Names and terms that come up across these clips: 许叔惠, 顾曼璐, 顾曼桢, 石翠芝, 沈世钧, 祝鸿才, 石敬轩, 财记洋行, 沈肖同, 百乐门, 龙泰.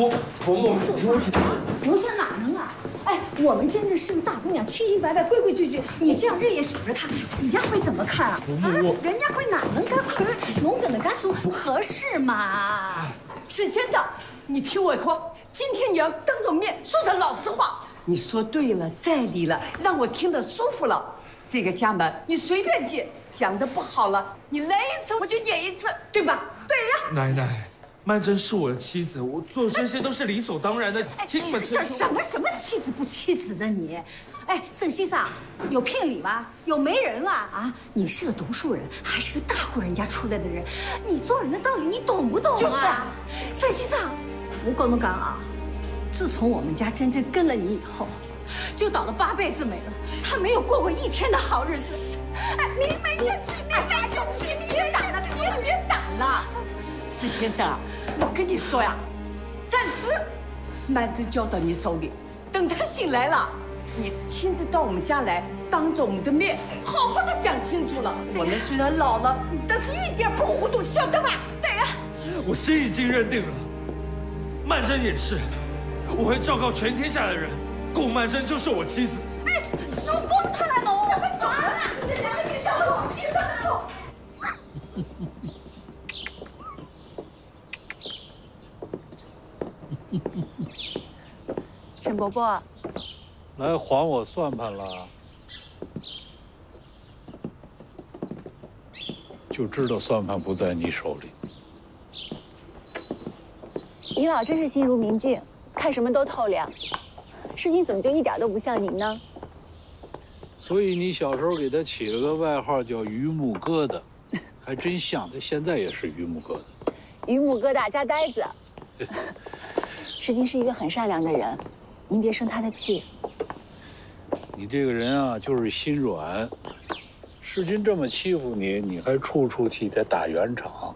出，萌萌出去。我想哪能啊？哎，我们真的是个大姑娘，清清白白、规规矩矩。你这样日夜守着她，人家会怎么看啊？啊，人家会哪能干活？懵懂的干俗合适吗？沈先生，你听我说，今天你要当着面说点老实话。你说对了，在理了，让我听得舒服了。这个家门你随便进，讲的不好了，你来一次我就演一次，对吧？对呀。奶奶。 曼桢是我的妻子，我做这些都是理所当然的。哎，什么妻子不妻子的你？哎，盛先生，有聘礼吧？有媒人了啊？你是个读书人，还是个大户人家出来的人？你做人的道理你懂不懂啊？就是啊，盛先生，我跟你讲啊，自从我们家真正跟了你以后，就倒了8辈子霉了，他没有过过一天的好日子。哎，明媒正娶，明媒正娶，你别打了，你别打了。 沈先生，我跟你说呀，暂时曼桢交到你手里，等她醒来了，你亲自到我们家来，当着我们的面好好的讲清楚了。我们虽然老了，但是一点不糊涂，晓得吧？对呀，我心已经认定了，曼桢也是，我会昭告全天下的人，顾曼桢就是我妻子。哎，说疯他了都，快走了，这良心上路，心上路。 沈伯伯，来还我算盘了，就知道算盘不在你手里。您老真是心如明镜，看什么都透亮。世钧怎么就一点都不像您呢？所以你小时候给他起了个外号叫榆木疙瘩，还真像，他现在也是榆木疙瘩。榆木疙瘩加呆子。世钧是一个很善良的人，您别生他的气。你这个人啊，就是心软。世钧这么欺负你，你还处处替他打圆场。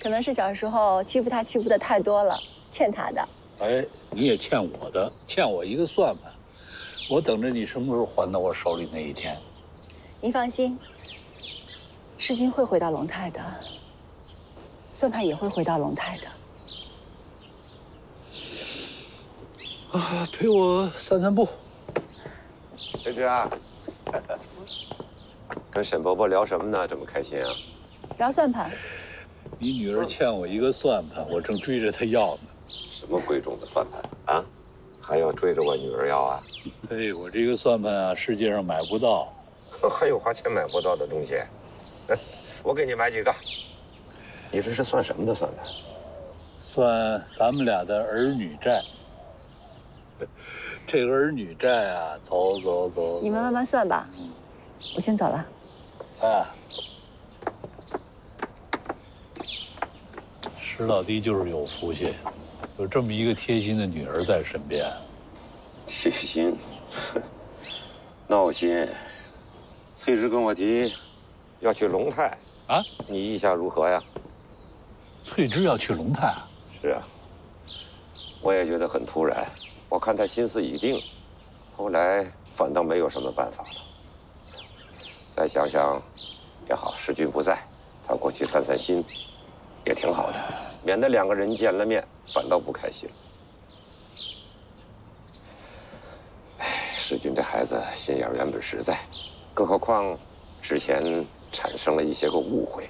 可能是小时候欺负他欺负的太多了，欠他的。哎，你也欠我的，欠我一个算盘。我等着你什么时候还到我手里那一天。您放心，世钧会回到龙泰的，算盘也会回到龙泰的。 啊，陪我散散步。芝芝啊，跟沈伯伯聊什么呢？这么开心啊？聊算盘。你女儿欠我一个算盘，我正追着她要呢。什么贵重的算盘啊？还要追着我女儿要啊？哎，我这个算盘啊，世界上买不到。还有花钱买不到的东西？我给你买几个。你这是算什么的算盘？算咱们俩的儿女债。 这个儿女债啊，走。你们慢慢算吧，我先走了。哎，石老弟就是有福气，有这么一个贴心的女儿在身边。贴心，闹心。翠芝跟我提要去龙泰啊，你意下如何呀？翠芝要去龙泰啊？是啊，我也觉得很突然。 我看他心思已定，后来反倒没有什么办法了。再想想，也好，世钧不在，他过去散散心，也挺好的，免得两个人见了面反倒不开心。哎，世钧这孩子心眼原本实在，更何况之前产生了一些个误会，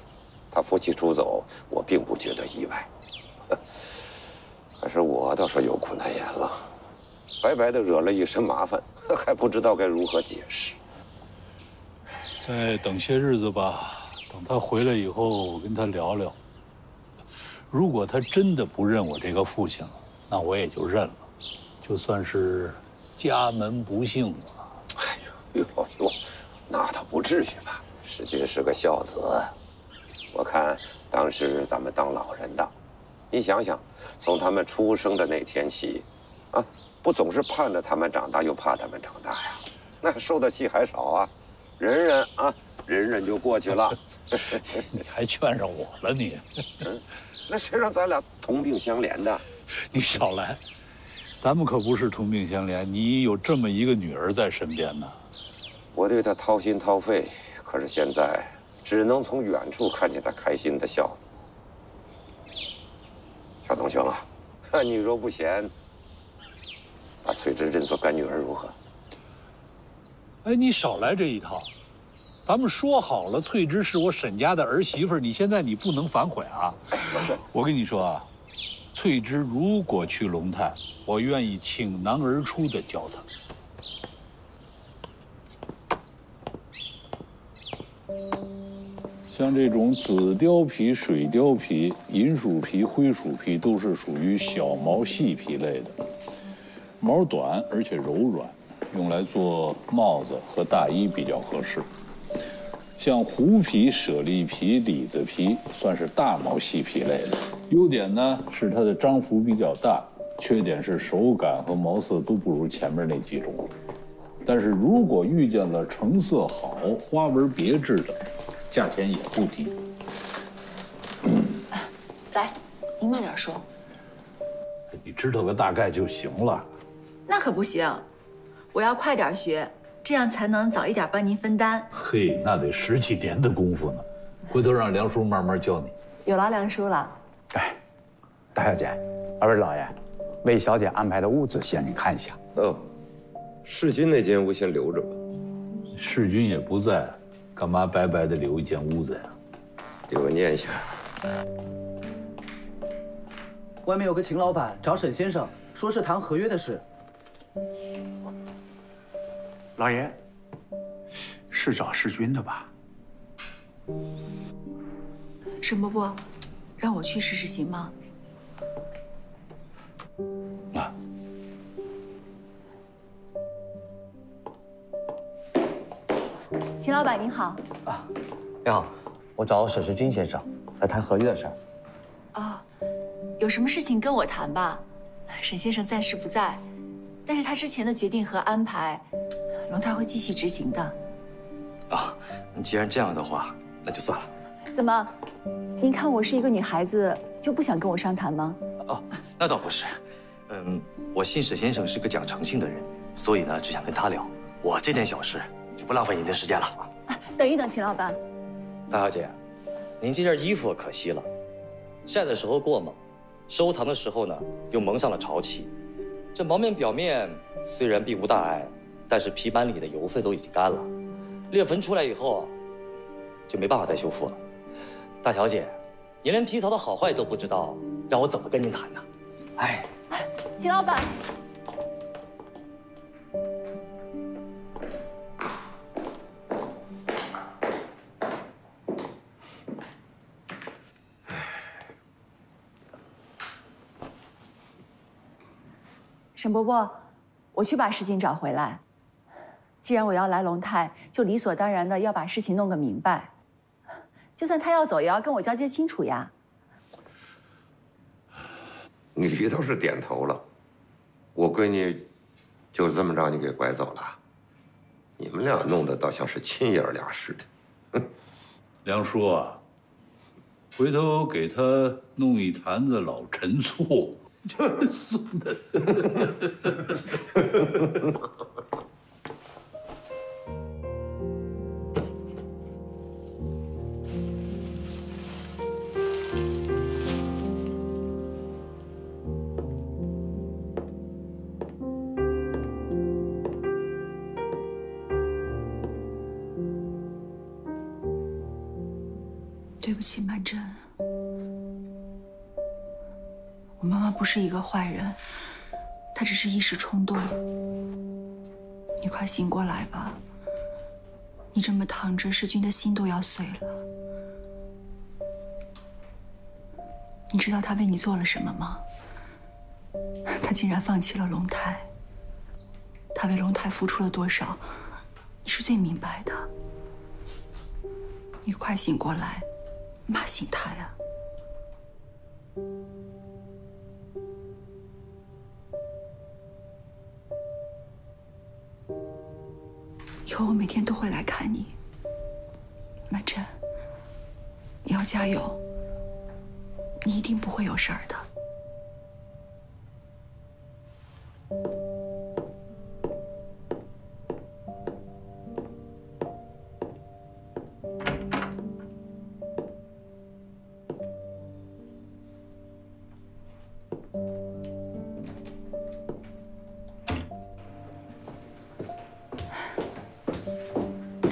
他夫妻出走，我并不觉得意外，可是我倒是有苦难言了。 白白的惹了一身麻烦，还不知道该如何解释。再等些日子吧，等他回来以后，我跟他聊聊。如果他真的不认我这个父亲了，那我也就认了，就算是家门不幸了。哎呦呦呦，那倒不至于吧？世钧是个孝子，我看当时咱们当老人的，你想想，从他们出生的那天起，啊。 不总是盼着他们长大，又怕他们长大呀，那受的气还少啊，忍忍就过去了。你还劝上我了你？那谁让咱俩同病相怜的？你少来，咱们可不是同病相怜。你有这么一个女儿在身边呢，我对她掏心掏肺，可是现在只能从远处看见她开心的笑。小同学啊，看你若不嫌，把翠芝认作干女儿如何？哎，你少来这一套。咱们说好了，翠芝是我沈家的儿媳妇，你现在你不能反悔啊！不是，我跟你说啊，翠芝如果去龙潭，我愿意倾囊而出的教她。 像这种紫貂皮、水貂皮、银鼠皮、灰鼠皮都是属于小毛细皮类的，毛短而且柔软，用来做帽子和大衣比较合适。像狐皮、舍利皮、李子皮算是大毛细皮类的，优点呢是它的张幅比较大，缺点是手感和毛色都不如前面那几种。但是如果遇见了成色好、花纹别致的， 价钱也不低。来，您慢点说。你知道个大概就行了。那可不行，我要快点学，这样才能早一点帮您分担。嘿，那得十几年的功夫呢。回头让梁叔慢慢教你。有劳梁叔了。哎，大小姐，二位老爷，为小姐安排的屋子先你看一下。哦，世钧那间屋先留着吧。世钧也不在。 干嘛白白的留一间屋子呀？给我念一下。外面有个秦老板找沈先生，说是谈合约的事。老爷，是找世钧的吧？沈伯伯，让我去试试行吗？啊。 秦老板您好啊，你好，我找沈世钧先生来谈合约的事儿。哦，有什么事情跟我谈吧？沈先生暂时不在，但是他之前的决定和安排，龙太会继续执行的。啊，既然这样的话，那就算了。怎么，您看我是一个女孩子，就不想跟我商谈吗？哦，那倒不是，我信沈先生是个讲诚信的人，所以呢，只想跟他聊我这点小事。 就不浪费您的时间了。啊，等一等，秦老板。大小姐，您这件衣服可惜了，晒的时候过猛，收藏的时候呢又蒙上了潮气。这毛面表面虽然并无大碍，但是皮板里的油分都已经干了，裂痕出来以后就没办法再修复了。大小姐，您连皮草的好坏都不知道，让我怎么跟您谈呢？哎，秦老板。 沈伯伯，我去把世钧找回来。既然我要来龙泰，就理所当然的要把事情弄个明白。就算他要走，也要跟我交接清楚呀。你倒是点头了，我闺女就这么让你给拐走了，你们俩弄得倒像是亲爷儿俩似的。梁叔啊，回头给他弄一坛子老陈醋。 就是孙子。对不起，曼桢。 我妈妈不是一个坏人，她只是一时冲动。你快醒过来吧，你这么躺着，世钧的心都要碎了。你知道他为你做了什么吗？他竟然放弃了龙泰。他为龙泰付出了多少，你是最明白的。你快醒过来，骂醒他呀！ 以后我每天都会来看你，曼桢。你要加油，你一定不会有事儿的。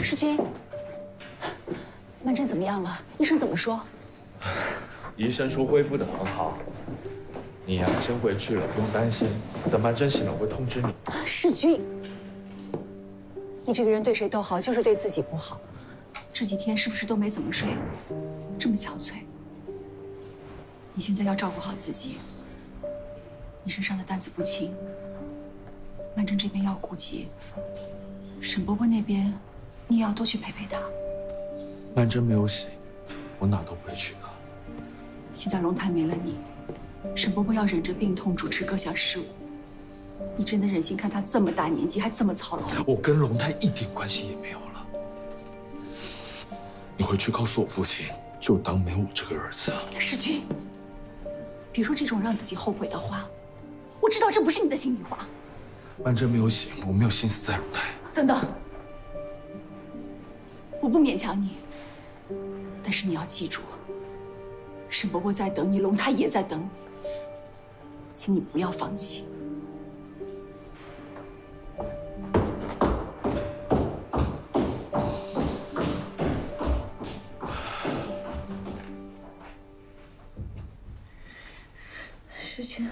世钧，曼桢怎么样了？医生怎么说？医生说恢复得很好，你呀，先回去了，不用担心。等曼桢醒了，我会通知你。世钧，你这个人对谁都好，就是对自己不好。这几天是不是都没怎么睡？这么憔悴。你现在要照顾好自己。你身上的担子不轻，曼桢这边要顾及，沈伯伯那边，你也要多去陪陪他。曼桢没有醒，我哪都不会去的。现在龙潭没了你，沈伯伯要忍着病痛主持各项事务，你真的忍心看他这么大年纪还这么操劳？我跟龙潭一点关系也没有了。你回去告诉我父亲，就当没有我这个儿子。世钧，别说这种让自己后悔的话，我知道这不是你的心里话。曼桢没有醒，我没有心思再入胎。等等，我不勉强你，但是你要记住，沈伯伯在等你，龙潭也在等你，请你不要放弃。世钧。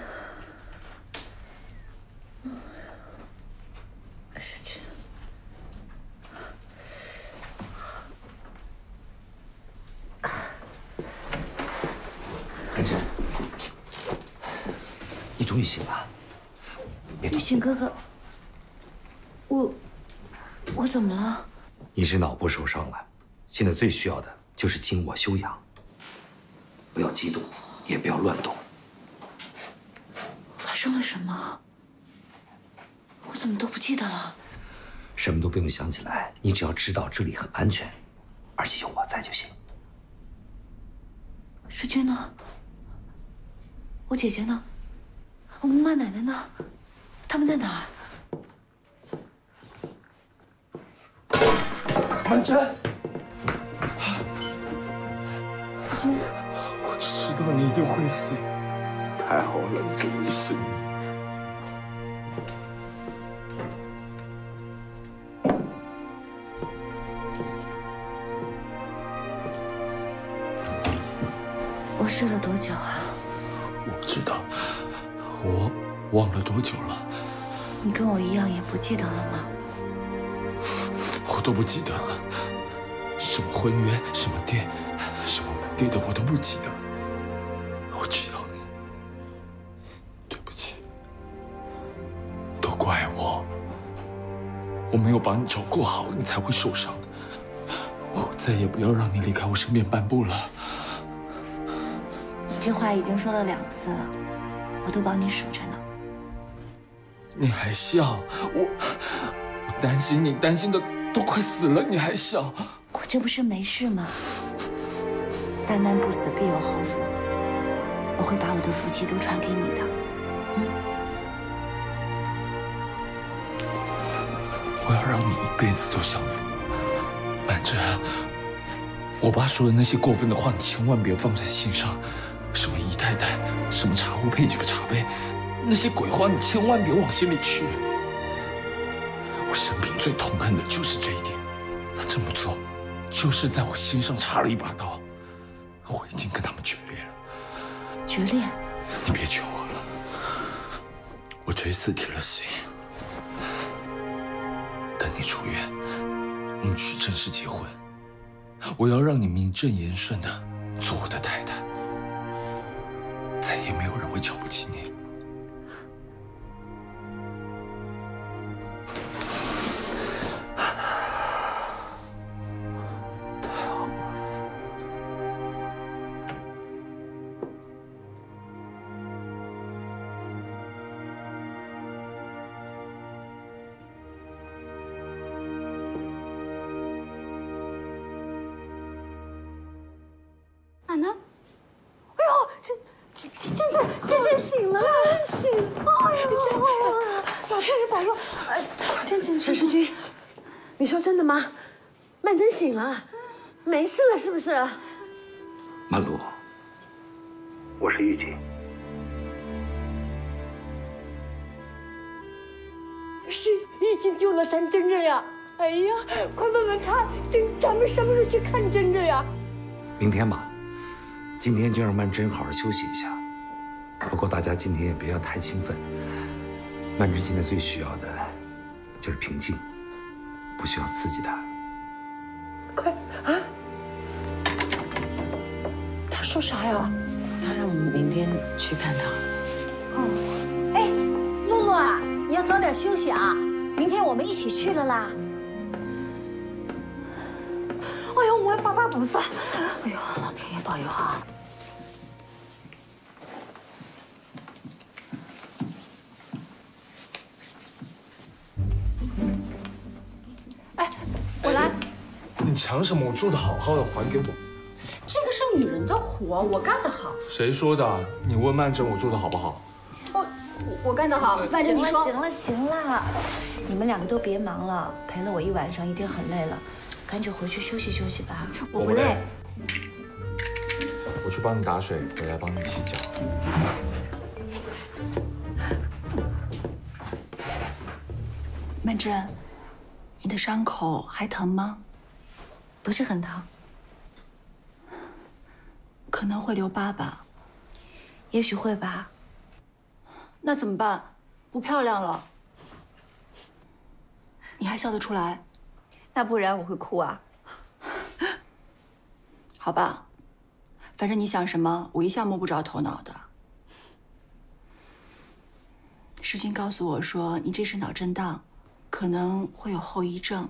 终于醒了，雨晴哥哥，我怎么了？你是脑部受伤了，现在最需要的就是静卧休养。不要激动，也不要乱动。发生了什么？我怎么都不记得了？什么都不用想起来，你只要知道这里很安全，而且有我在就行。世钧呢？我姐姐呢？ 我们妈奶奶呢？他们在哪儿？曼桢，世钧，我知道你一定会死，太好了，终于醒了。 我睡了多久啊？我不知道。 我忘了多久了？你跟我一样也不记得了吗？我都不记得了，什么婚约，什么爹，什么门第的，我都不记得。我只要你，对不起，都怪我，我没有把你照顾好，你才会受伤的。我再也不要让你离开我身边半步了。你这话已经说了2次了。 我都帮你数着呢，你还笑？我担心你，担心的都快死了，你还笑？我这不是没事吗？大难不死，必有后福。我会把我的福气都传给你的。嗯，我要让你一辈子都享福。曼桢，我爸说的那些过分的话，你千万别放在心上。 什么姨太太，什么茶壶配几个茶杯，那些鬼话你千万别往心里去。我生平最痛恨的就是这一点，他这么做，就是在我心上插了一把刀。我已经跟他们决裂了。决裂？你别劝我了，我这一次铁了心。等你出院，我们去正式结婚。我要让你名正言顺的做我的太太。 再也没有人会瞧不起你。太好了。奶奶，哎呦，真醒了，醒了！哎呦，保重，保重！沈世钧，你说真的吗？曼桢醒了，没事了是不是？曼璐，我是玉洁。是玉洁救了谭真真呀！哎呀，快问问他，咱们什么时候去看真真呀？明天吧，今天就让曼桢好好休息一下。不过大家今天也不要太兴奋，曼桢现在最需要的就是平静，不需要刺激她。快啊！他说啥呀？他让我们明天去看他。哦，哎，露露啊，你要早点休息啊。 明天我们一起去了啦！哎呦，我爸爸不在！哎呦，老天爷保佑啊！哎，我来。你抢什么？我做的好好的，还给我。这个是女人的活，我干得好。谁说的？你问曼桢，我做的好不好？ 我干得好，曼桢，你说行了，行了，你们两个都别忙了，陪了我一晚上，一定很累了，赶紧回去休息休息吧。我不累，我去帮你打水，回来帮你洗脚。曼桢，你的伤口还疼吗？不是很疼，可能会留疤吧？也许会吧。 那怎么办？不漂亮了，你还笑得出来？那不然我会哭啊。好吧，反正你想什么，我一向摸不着头脑的。世勋告诉我说，你这是脑震荡，可能会有后遗症，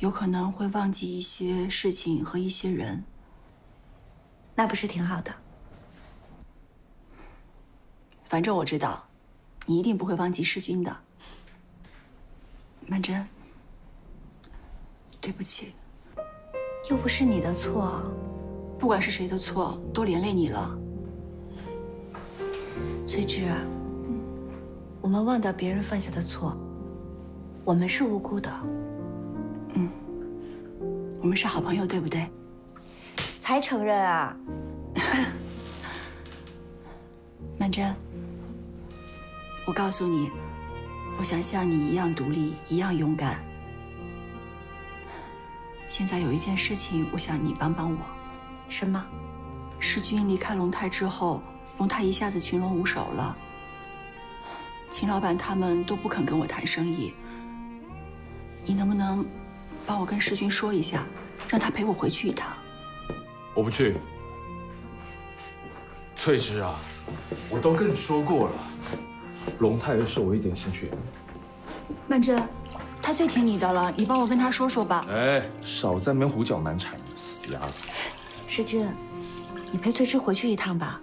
有可能会忘记一些事情和一些人。那不是挺好的？ 反正我知道，你一定不会忘记世君的。曼桢，对不起，又不是你的错，不管是谁的错，都连累你了。崔之，我们忘掉别人犯下的错，我们是无辜的。嗯，我们是好朋友，对不对？才承认啊，曼桢。 我告诉你，我想像你一样独立，一样勇敢。现在有一件事情，我想你帮帮我。什么？世君离开龙泰之后，龙泰一下子群龙无首了。秦老板他们都不肯跟我谈生意。你能不能帮我跟世君说一下，让他陪我回去一趟？我不去。翠芝啊，我都跟你说过了。 龙太是我一点兴趣。曼桢，他最听你的了，你帮我跟他说说吧。哎，少在那边胡搅蛮缠，死丫头！世君，你陪翠芝回去一趟吧。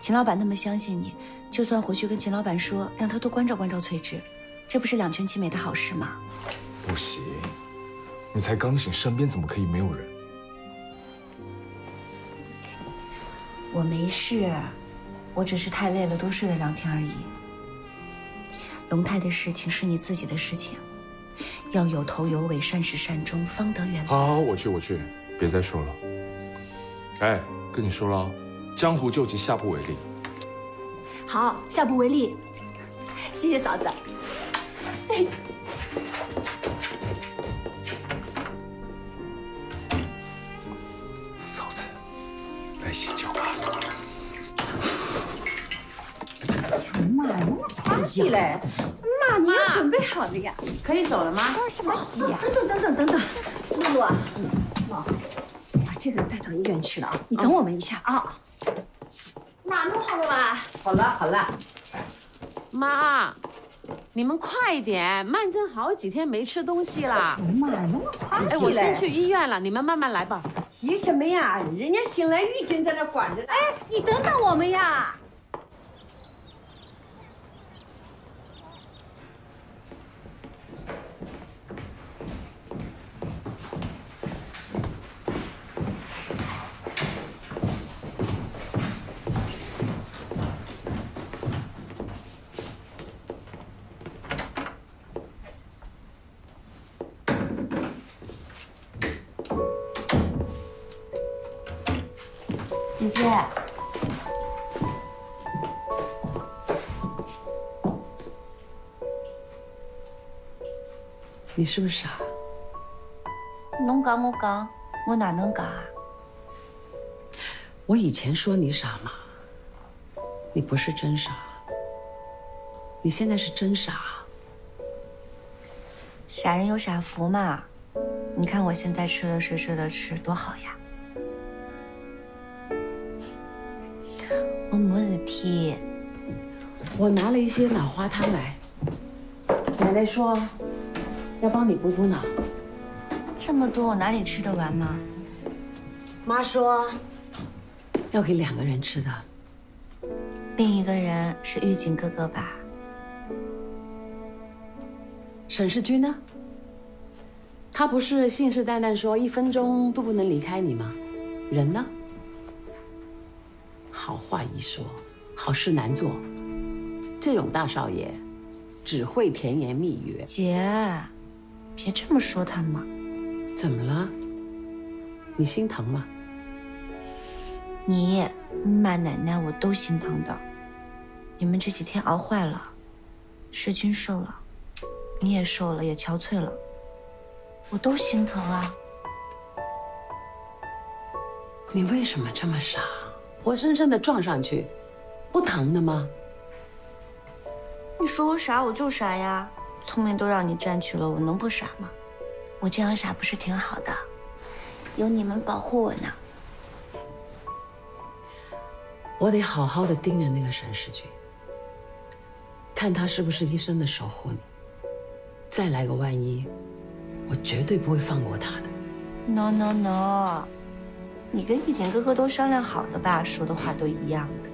秦老板那么相信你，就算回去跟秦老板说，让他多关照关照翠芝，这不是两全其美的好事吗？不行，你才刚醒，身边怎么可以没有人？我没事，我只是太累了，多睡了2天而已。 龙泰的事情是你自己的事情，要有头有尾，善始善终，方得圆满。好，好，我去，别再说了。哎，跟你说了，江湖救急，下不为例。好，下不为例。谢谢嫂子。哎，嫂子，来洗脚吧。妈呀！ 起来，妈，你要准备好了呀，可以走了吗？什么急呀？等等，露露，妈，我把这个带到医院去了啊，你等我们一下啊。妈，弄好了吧？好了。妈，你们快一点，曼桢好几天没吃东西了。妈，那么快？哎，我先去医院了，你们慢慢来吧。急什么呀？人家醒来玉君在那管着呢。哎，你等等我们呀。 姐姐，你是不是傻？侬讲我讲，我哪能讲啊？我以前说你傻嘛，你不是真傻，你现在是真傻。傻人有傻福嘛，你看我现在吃了睡，睡了吃，多好呀！我没事体，我拿了一些脑花汤来，奶奶说。 要帮你补补脑，这么多我哪里吃得完吗？妈说要给2个人吃的，另一个人是玉锦哥哥吧？沈世钧呢？他不是信誓旦旦说1分钟都不能离开你吗？人呢？好话一说，好事难做，这种大少爷只会甜言蜜语。姐。 别这么说他嘛！怎么了？你心疼吗？你、妈、奶奶，我都心疼的。你们这几天熬坏了，世钧瘦了，你也瘦了，也憔悴了，我都心疼啊。你为什么这么傻？活生生的撞上去，不疼的吗？你说我傻，我就傻呀。 聪明都让你占去了，我能不傻吗？我这样傻不是挺好的？有你们保护我呢。我得好好的盯着那个沈世钧，看他是不是一生的守护你。再来个万一，我绝对不会放过他的。No no no， 你跟玉锦哥哥都商量好的吧？说的话都一样的。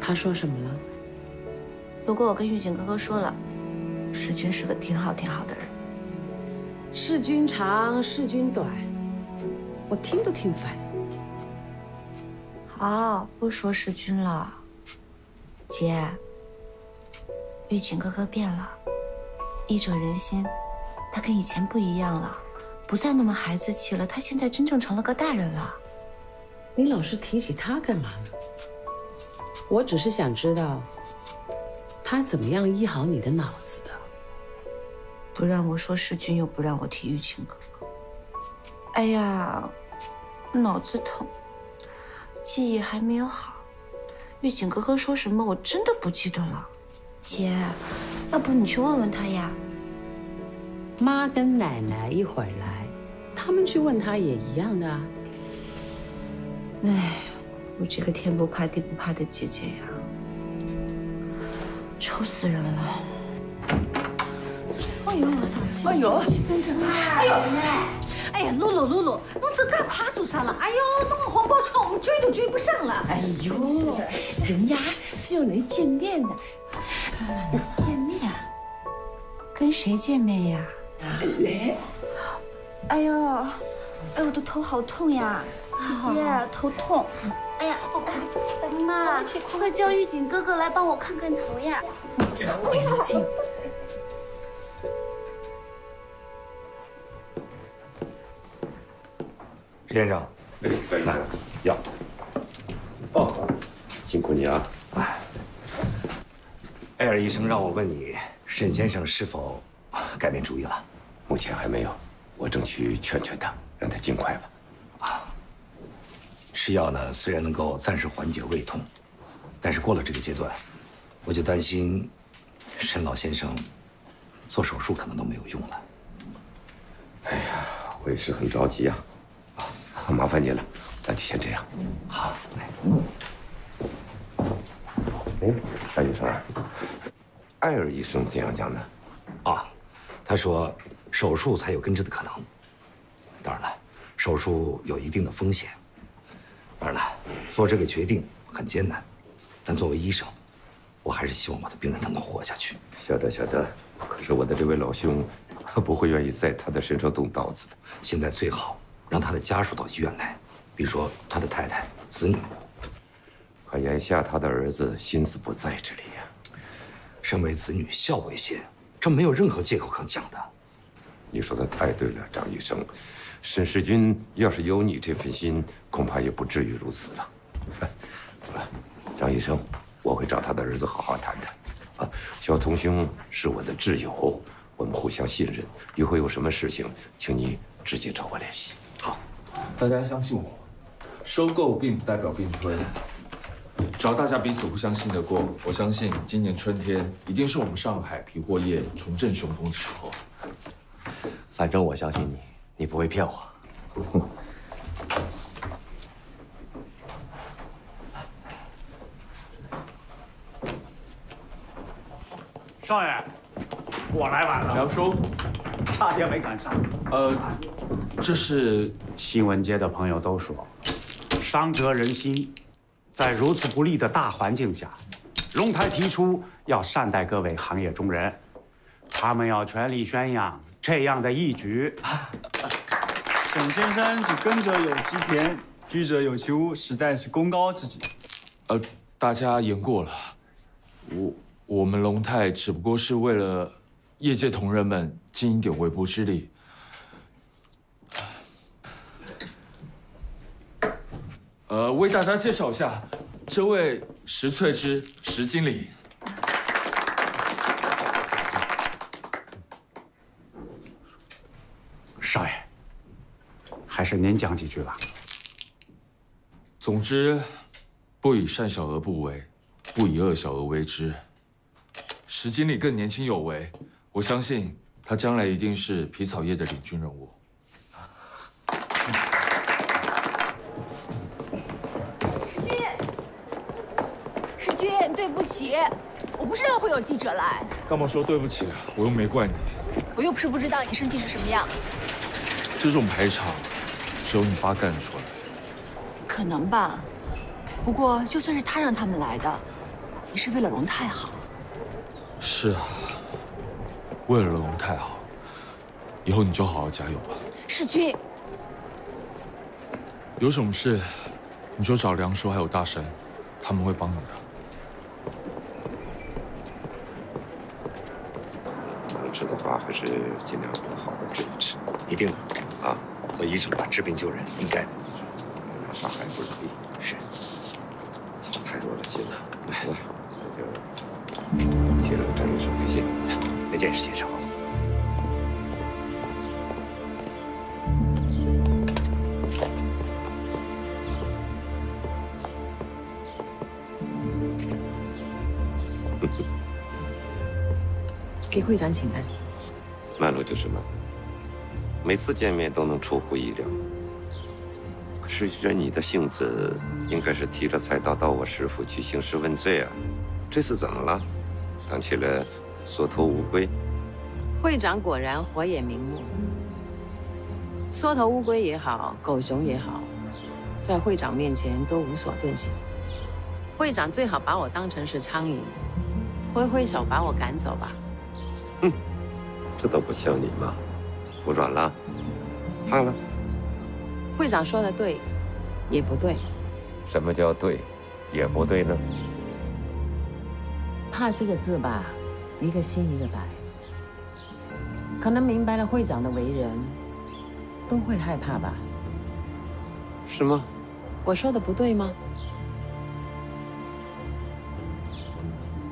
他说什么了？不过我跟玉锦哥哥说了。 世钧是个挺好的人，世钧长，世钧短，我听都听烦。好，不说世钧了。姐，玉锦哥哥变了，医者仁心，他跟以前不一样了，不再那么孩子气了，他现在真正成了个大人了。你老是提起他干嘛呢？我只是想知道，他怎么样医好你的脑子的。 不让我说世钧，又不让我提玉琴哥哥。哎呀，脑子疼，记忆还没有好。玉琴哥哥说什么，我真的不记得了。姐，要不你去问问他呀？妈跟奶奶一会儿来，他们去问他也一样的。哎，我这个天不怕地不怕的姐姐呀，愁死人了。 哎呦，我生气！哎呦，气真真！哎呦，奶！哎呀，露露，侬走介快做啥了？哎呦，侬个红包车我们追都追不上了！哎呦，人家是要来见面的。见面？跟谁见面呀？来。哎呦，哎，我的头好痛呀！姐姐，头痛。哎呀，妈，快叫玉锦哥哥来帮我看看头呀！你这鬼精！ 先生，来药。哦，辛苦你啊！哎，艾尔医生让我问你，沈先生是否改变主意了？目前还没有，我争取劝劝他，让他尽快吧。啊，吃药呢，虽然能够暂时缓解胃痛，但是过了这个阶段，我就担心沈老先生做手术可能都没有用了。哎呀，我也是很着急啊。 麻烦你了，那就先这样。好，来。哎，艾医生，艾尔医生怎样讲呢？啊，他说手术才有根治的可能。当然了，手术有一定的风险。当然了，做这个决定很艰难，但作为医生，我还是希望我的病人能够活下去。晓得，可是我的这位老兄不会愿意在他的身上动刀子的。现在最好。 让他的家属到医院来，比如说他的太太、子女。可眼下他的儿子心思不在这里呀。身为子女，孝为先，这没有任何借口可讲的。你说的太对了，张医生。沈世钧要是有你这份心，恐怕也不至于如此了。好了，张医生，我会找他的儿子好好谈谈。啊，小童兄是我的挚友，我们互相信任。以后有什么事情，请你直接找我联系。好，大家相信我，收购并不代表并吞。 只要大家彼此互相信得过，我相信今年春天一定是我们上海皮货业重振雄风的时候。反正我相信你，你不会骗我。哼。少爷，我来晚了。梁叔，差点没赶上。这是新闻界的朋友都说，伤折人心。 在如此不利的大环境下，荣台提出要善待各位行业中人，他们要全力宣扬这样的义举。沈先生只耕者有其田，居者有其屋，实在是功高自己。大家言过了，我们龙泰只不过是为了业界同仁们尽一点微薄之力。 为大家介绍一下，这位石翠芝石经理。少爷，还是您讲几句吧。总之，不以善小而不为，不以恶小而为之。石经理更年轻有为，我相信他将来一定是皮草业的领军人物。 对不起，我不知道会有记者来。干嘛说对不起啊？我又没怪你。我又不是不知道你生气是什么样。这种排场，只有你爸干出来。可能吧。不过就算是他让他们来的，也是为了龙太好。是啊，为了龙太好。以后你就好好加油吧。世钧，有什么事，你就找梁叔还有大神，他们会帮你的。 治的话还是尽量好好治一治，一定的啊！做医生吧，治病救人应该。大海不容易，是。操，太多的心了。来了，那就替战医生开心。再见，石先生。给会长请安。曼璐就是曼璐，每次见面都能出乎意料。可是依你的性子，应该是提着菜刀到我师傅去兴师问罪啊。这次怎么了？当起了所托无归？会长果然火眼明目。缩头乌龟也好，狗熊也好，在会长面前都无所遁形。会长最好把我当成是苍蝇，挥挥手把我赶走吧。 哼，这都不像你嘛！服软了，怕了。会长说的对，也不对。什么叫对，也不对呢？怕这个字吧，一个心一个白。可能明白了会长的为人，都会害怕吧？是吗？我说的不对吗？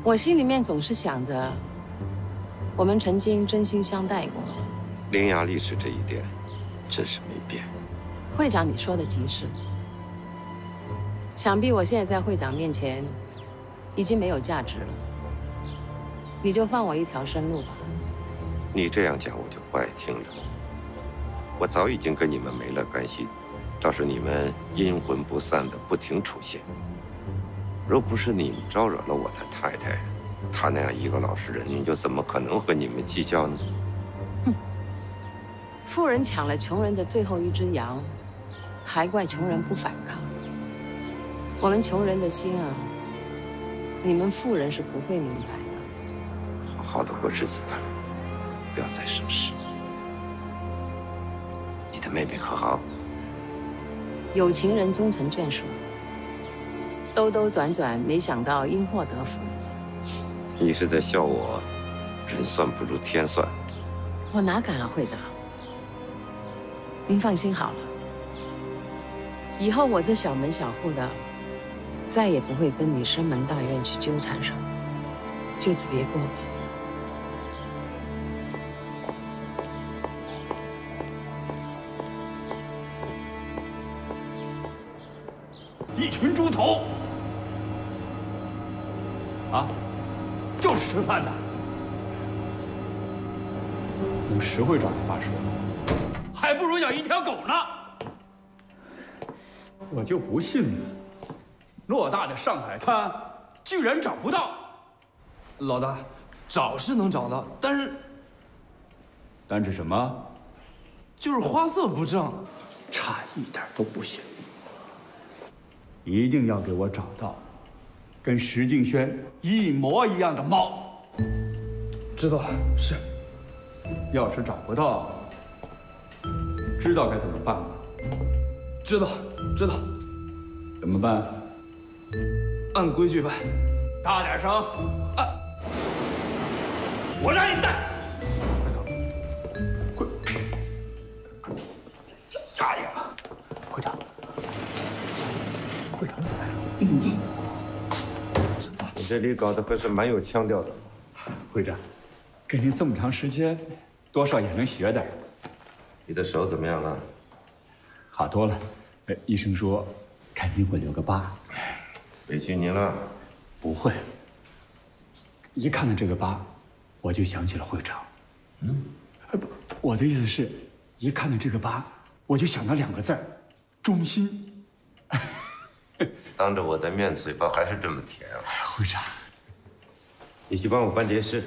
我心里面总是想着。 我们曾经真心相待过，伶牙俐齿这一点，真是没变。会长，你说的极是。想必我现在在会长面前，已经没有价值了。你就放我一条生路吧。你这样讲我就不爱听了。我早已经跟你们没了干系，倒是你们阴魂不散的不停出现。若不是你们招惹了我的太太。 他那样一个老实人，又怎么可能和你们计较呢？哼，富人抢了穷人的最后一只羊，还怪穷人不反抗。我们穷人的心啊，你们富人是不会明白的。好好的过日子吧，不要再生事。你的妹妹可好？有情人终成眷属，兜兜转转，没想到因祸得福。 你是在笑我，人算不如天算。我哪敢啊，会长。您放心好了，以后我这小门小户的，再也不会跟你深门大院去纠缠上，就此别过吧。一群猪头。啊，就是吃饭的。你们实会找他爸说，还不如养一条狗呢。我就不信呢，偌大的上海滩，居然找不到。老大，找是能找到，但是。 但是什么？就是花色不正，差一点都不行。一定要给我找到，跟石敬轩一模一样的猫。知道了，是。要是找不到，知道该怎么办吗？知道，知道。怎么办？按规矩办。大点声！按。我让你带。 差一点吧，会长。会长怎么来了？你进。你这里搞得还是蛮有腔调的。会长，跟您这么长时间，多少也能学点。你的手怎么样了？好多了。医生说，肯定会留个疤。委屈您了。不会。一看到这个疤，我就想起了会长。嗯。不，我的意思是，一看到这个疤。 我就想到两个字儿，忠心。当着我的面，嘴巴还是这么甜啊！会长，你去帮我办件事。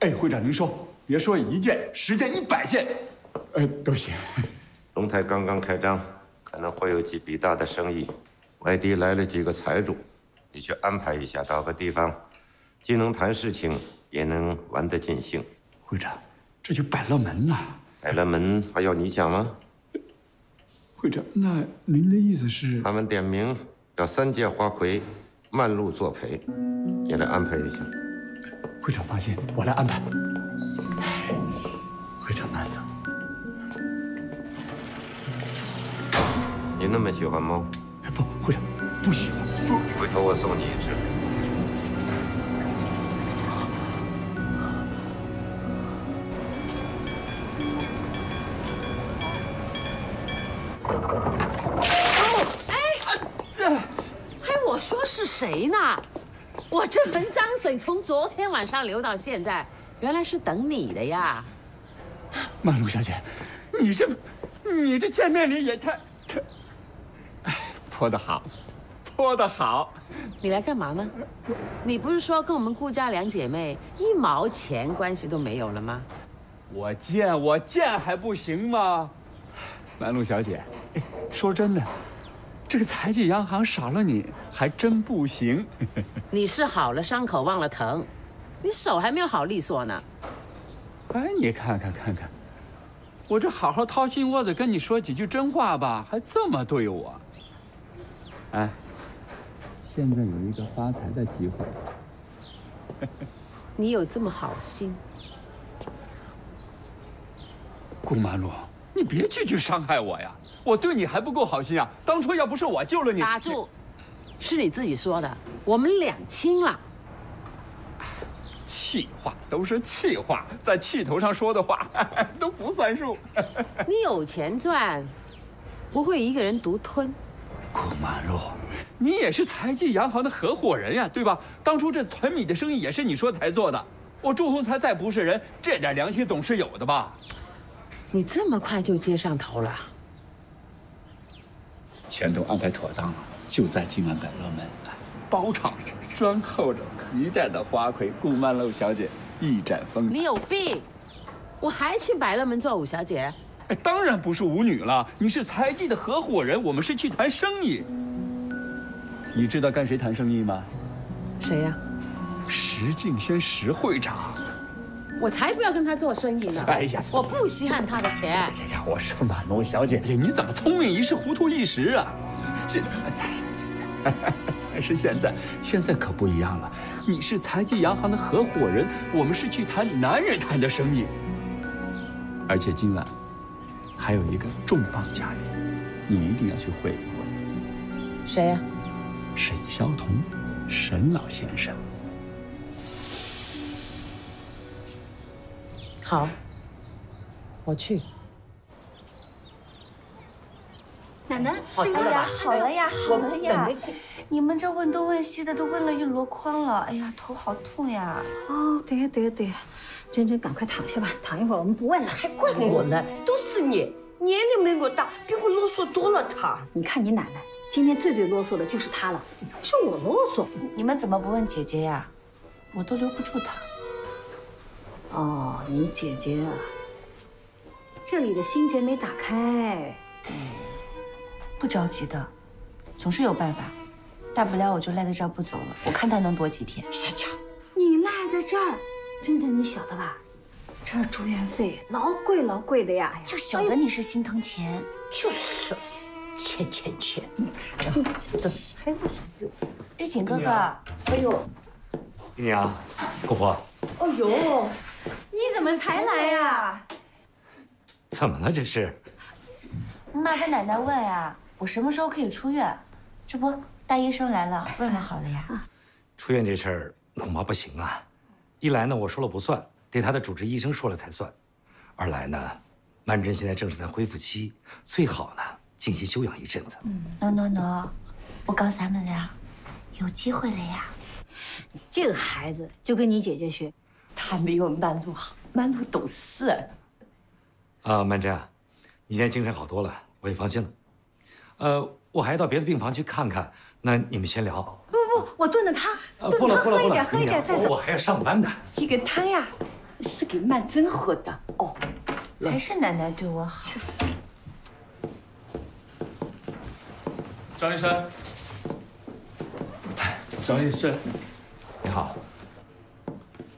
哎，会长您说，别说一件，10件、100件，都行。龙泰刚刚开张，可能会有几笔大的生意。外地来了几个财主，你去安排一下，找个地方，既能谈事情，也能玩得尽兴。会长，这就摆了门了。摆了门还要你讲吗？ 会长，那您的意思是？他们点名要3件花魁漫路作陪，你来安排一下。会长放心，我来安排。会长慢走。你那么喜欢猫？不，会长不喜欢。不，回头我送你一只。谁呢？我这盆脏水从昨天晚上流到现在，原来是等你的呀。曼璐小姐，你这见面礼也太，哎，泼得好，泼得好。你来干嘛呢？你不是说跟我们顾家两姐妹1毛钱关系都没有了吗？我贱还不行吗？曼璐小姐，哎，说真的。 这个财记洋行少了你还真不行。你是好了伤口忘了疼，你手还没有好利索呢。哎，你看看，我这好好掏心窝子跟你说几句真话吧，还这么对我。哎，现在有一个发财的机会。你有这么好心？顾曼璐，你别句句伤害我呀。 我对你还不够好心啊！当初要不是我救了你，打住！是你自己说的，我们两清了。气话都是气话，在气头上说的话都不算数。你有钱赚，不会一个人独吞。顾曼璐，你也是财记洋行的合伙人呀，对吧？当初这团米的生意也是你说才做的，我祝鸿才再不是人，这点良心总是有的吧？你这么快就接上头了？ 全都安排妥当了，就在今晚百乐门，包场专候着一代的花魁顾曼璐小姐一展风采。你有病！我还去百乐门做舞小姐？哎，当然不是舞女了，你是财记的合伙人，我们是去谈生意。你知道跟谁谈生意吗？谁呀？石敬轩，石会长。我才不要跟他做生意呢！哎呀，我不稀罕他的钱。哎呀，我说曼璐小姐，你怎么聪明一世糊涂一时啊？这，但是现在可不一样了。你是财记洋行的合伙人，我们是去谈男人谈的生意。而且今晚还有一个重磅嘉宾，你一定要去会一会。谁呀？沈肖同，沈老先生。 好，我去。奶奶，好了呀，好了呀，好了呀！你们这问东问西的，都问了一箩筐了。哎呀，头好痛呀！哦，对呀，对呀，对呀。珍珍，赶快躺下吧，躺一会儿，我们不问了。还怪我呢，都是你，年龄没我大，比我啰嗦多了。她，你看你奶奶，今天最啰嗦的就是她了，是我啰嗦。你们怎么不问姐姐呀？我都留不住她。 哦，你姐姐啊，这里的心结没打开，不着急的，总是有办法。大不了我就赖在这儿不走了，我看她能躲几天。下去，你赖在这儿，珍珍，你晓得吧？这儿住院费老贵老贵的呀，就晓得你是心疼钱，就是钱。这还有什么？玉锦哥哥，哎呦，姨娘，姑婆。 哦呦，你怎么才来呀？怎么了这是？妈跟奶奶问啊，我什么时候可以出院？这不，大医生来了，问问好了呀。出院这事儿恐怕不行啊，一来呢我说了不算，得他的主治医生说了才算；二来呢，曼桢现在正是在恢复期，最好呢静心休养一阵子。No， 我告诉咱们俩，有机会了呀。 这个孩子就跟你姐姐学，他没有曼珠好，曼珠懂事。啊，曼桢，你现在精神好多了，我也放心了。我还要到别的病房去看看，那你们先聊。不，我炖的汤，喝一点，喝一点再走。我还要上班的。这个汤呀，是给曼桢喝的哦。还是奶奶对我好。就是。张医生。 张医生，你好，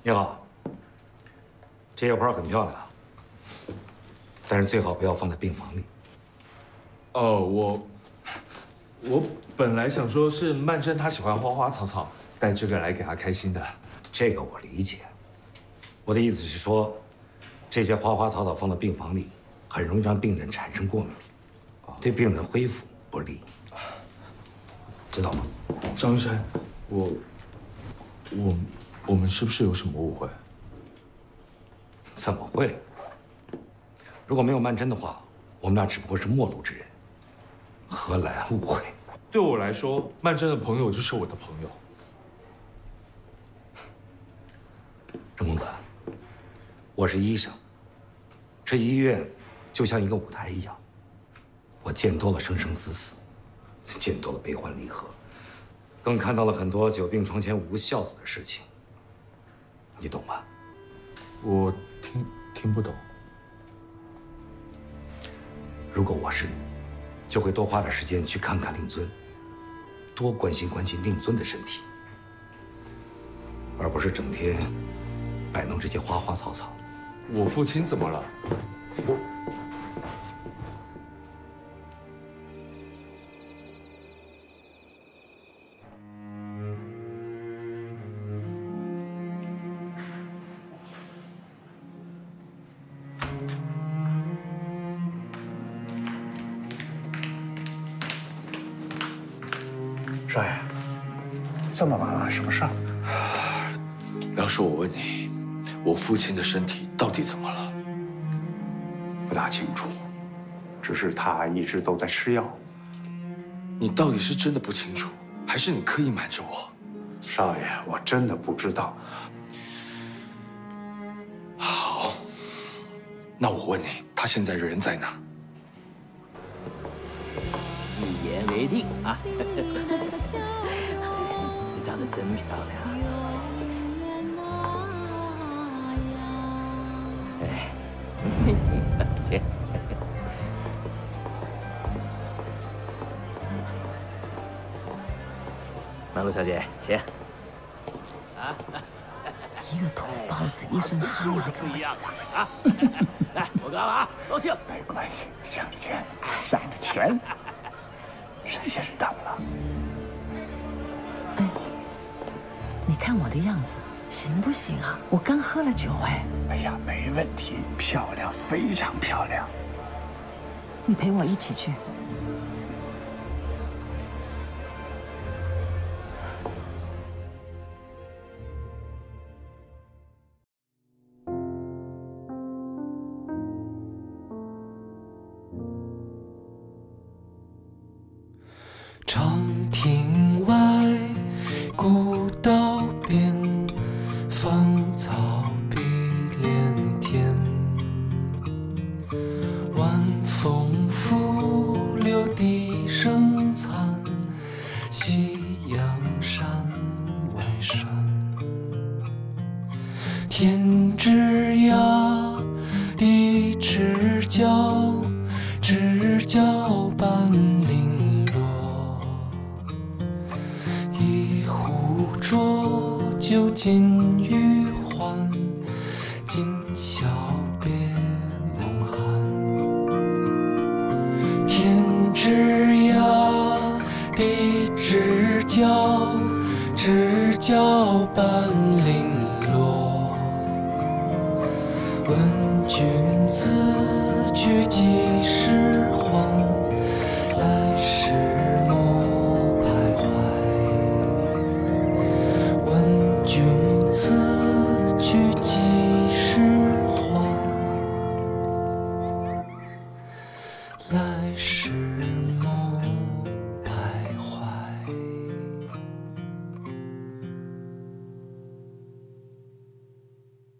你好。这些花很漂亮，但是最好不要放在病房里。哦，我本来想说是曼桢她喜欢花花草草，带这个来给她开心的。这个我理解，我的意思是说，这些花花草草放到病房里，很容易让病人产生过敏，对病人恢复不利，知道吗？张医生。 我们是不是有什么误会？怎么会？如果没有曼桢的话，我们俩只不过是陌路之人，何来误会？对我来说，曼桢的朋友就是我的朋友。郑公子，我是医生，这医院就像一个舞台一样，我见多了生生死死，见多了悲欢离合。 更看到了很多久病床前无孝子的事情，你懂吗？我听不懂。如果我是你，就会多花点时间去看看令尊，多关心关心令尊的身体，而不是整天摆弄这些花花草草。我父亲怎么了？少爷，这么晚了，什么事儿？梁叔，我问你，我父亲的身体到底怎么了？不大清楚，只是他一直都在吃药。你到底是真的不清楚，还是你刻意瞒着我？少爷，我真的不知道。好，那我问你，他现在人在哪？ 一言为定啊！你长得真漂亮。哎，谢谢老天。曼璐小姐，请。啊！一个土包子，一身哈喇子味啊！来，我干了啊！高兴。没关系，想着钱，想着钱。 沈先生怎么了？哎，你看我的样子行不行啊？我刚喝了酒哎。哎呀，没问题，漂亮，非常漂亮。你陪我一起去。长亭外，古道边，芳草碧连天。晚风拂柳笛声残，夕阳山外山。天之涯，地之角，知交半零。 浊酒尽余欢，今宵别梦寒。天之涯，地之角，知交半零落。问君此去几时还？ 来时梦。